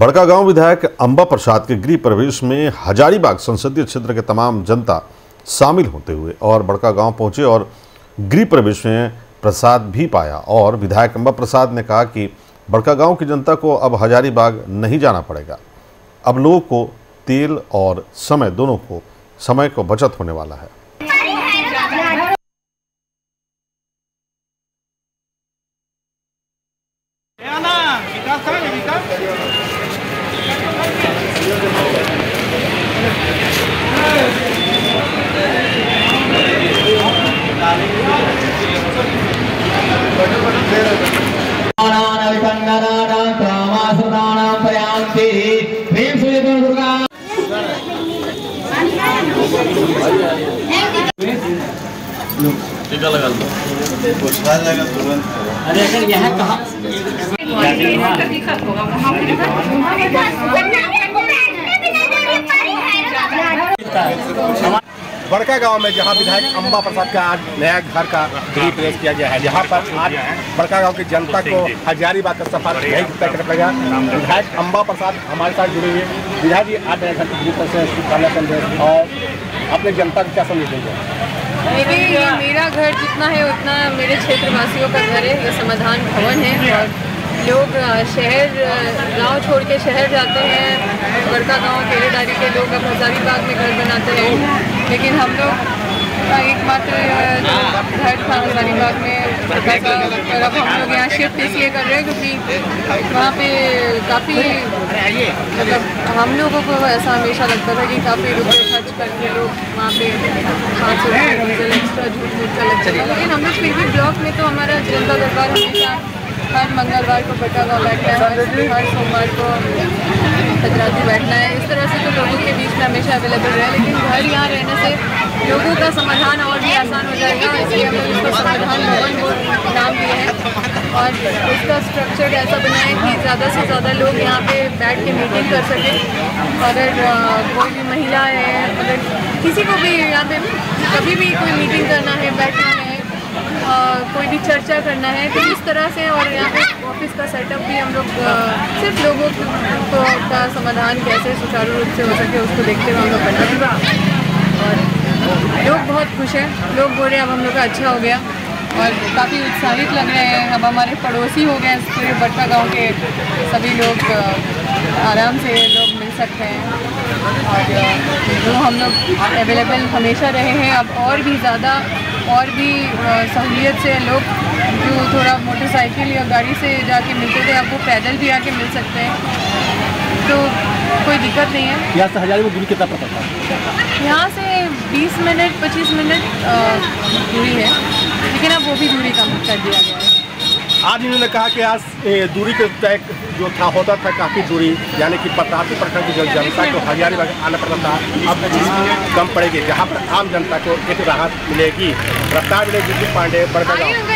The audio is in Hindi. बड़कागांव विधायक अंबा प्रसाद के गृह प्रवेश में हजारीबाग संसदीय क्षेत्र के तमाम जनता शामिल होते हुए और बड़कागांव पहुंचे और गृह प्रवेश में प्रसाद भी पाया। और विधायक अंबा प्रसाद ने कहा कि बड़कागांव की जनता को अब हजारीबाग नहीं जाना पड़ेगा, अब लोगों को तेल और समय दोनों को बचत होने वाला है। टीका लगा लो, तुरंत। अरे अगर यहाँ कहाँ बड़कागांव में जहाँ विधायक अंबा प्रसाद का आज नया घर का गृह प्रवेश किया गया है, यहाँ पर आज बड़कागांव की जनता को हजारीबाग का सफर नहीं तय करना पड़ेगा। विधायक अंबा प्रसाद हमारे साथ जुड़े हुए। विधायक जी, आज नया घर के गृह प्रवेश कार्यक्रम और अपने जनता को क्या संदेश देंगे? मेरा घर जितना है उतना मेरे क्षेत्रवासियों का घर है, ये समाधान भवन है। और लोग शहर गांव छोड़ के शहर जाते हैं, बड़कागांव केरेडारी के लोग अब हजारीबाग में घर बनाते हैं, लेकिन हम लोग का एकमात्र घर था हजारीबाग में बड़कागांव, और अब हम लोग यहाँ शिफ्ट इसलिए कर रहे हैं क्योंकि वहाँ पे काफ़ी मतलब हम लोगों को ऐसा हमेशा लगता था कि काफ़ी रुपये खर्च करके लोग वहाँ पे 500 एक्स्ट्रा झूठ का लग चलेगा, लेकिन हम लोग फिर भी ब्लॉक में तो हमारा जनता दरबार हमेशा हर मंगलवार को बड़कागांव बैठना है, हर सोमवार को हजराती बैठना है। इस तरह से तो लोगों के बीच में हमेशा अवेलेबल रहे, लेकिन घर यहाँ रहने से लोगों का समाधान और भी आसान हो जाएगा, इसलिए हम लोग इसको समाधान भवन को नाम दिए हैं। और इसका स्ट्रक्चर ऐसा बनाए कि ज़्यादा से ज़्यादा लोग यहाँ पे बैठ के मीटिंग कर सकें। अगर कोई भी महिला है, अगर किसी को भी यहाँ पे कभी भी कोई मीटिंग करना है, बैठना है, कोई भी चर्चा करना है, तो इस तरह से। और यहाँ पे ऑफिस का सेटअप भी हम लोग सिर्फ लोगों को का समाधान कैसे सुचारू रूप से हो सके उसको देखते हुए हम लोग बना और लोग बहुत खुश हैं। लोग बोल रहे हैं अब हम लोग का अच्छा हो गया और काफ़ी उत्साहित लग रहे हैं। अब हमारे पड़ोसी हो गए, पूरे बड़कागांव के सभी लोग आराम से लोग मिल सकते हैं। और जो हम लोग अवेलेबल हमेशा रहे हैं, अब और भी ज़्यादा और भी सहूलियत से लोग जो थोड़ा मोटरसाइकिल या गाड़ी से जाके मिलते थे, अब वो पैदल भी आके मिल सकते हैं, तो कोई दिक्कत नहीं है। यहाँ से हजारीबाग दूरी कितना पड़ता है? यहाँ से 20 मिनट 25 मिनट दूरी है, लेकिन अब वो भी दूरी कम कर दिया गया है। आज इन्होंने कहा कि आज दूरी के तय जो था होता था काफ़ी दूरी, यानी कि 85% की जनता को हजारीबाग आना पड़ता था, अब 20 मिनट कम पड़ेगी, जहाँ पर आम जनता को एक राहत मिलेगी। रफ्तार मिलेगी पांडे बड़कागांव।